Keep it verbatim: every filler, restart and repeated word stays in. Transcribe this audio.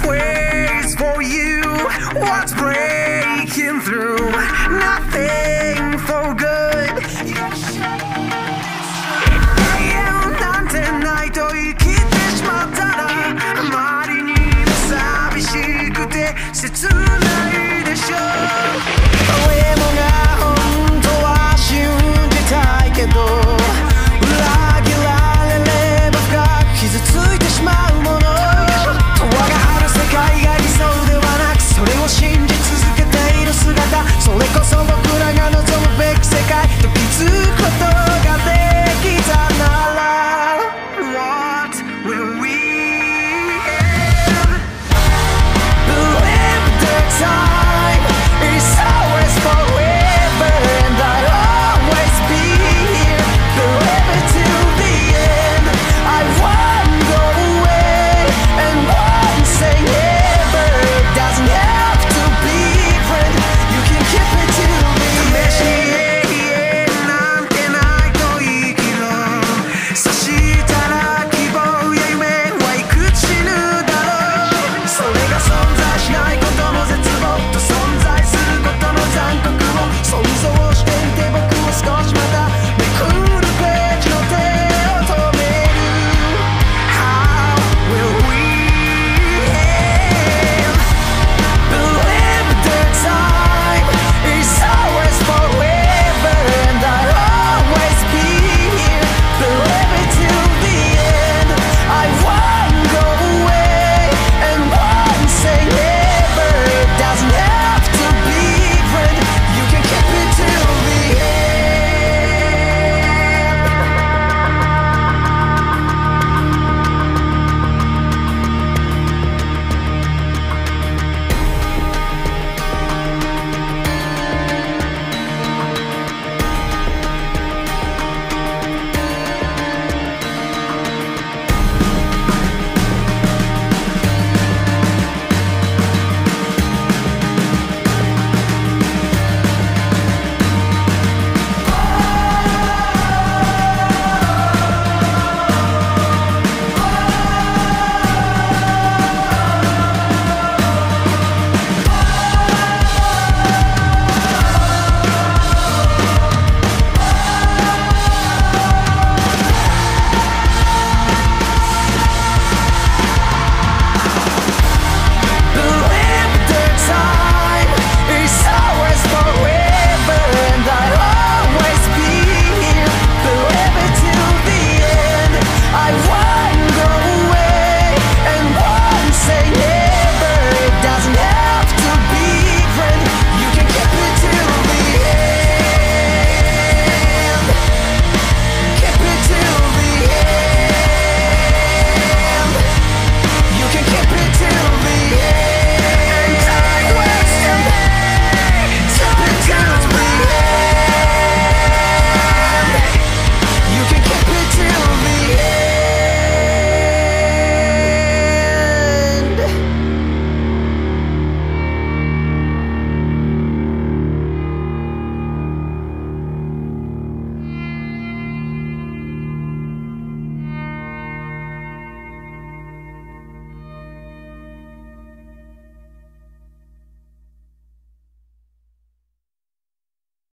God's ways for you. What's breaking through? Nothing.